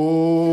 Oh.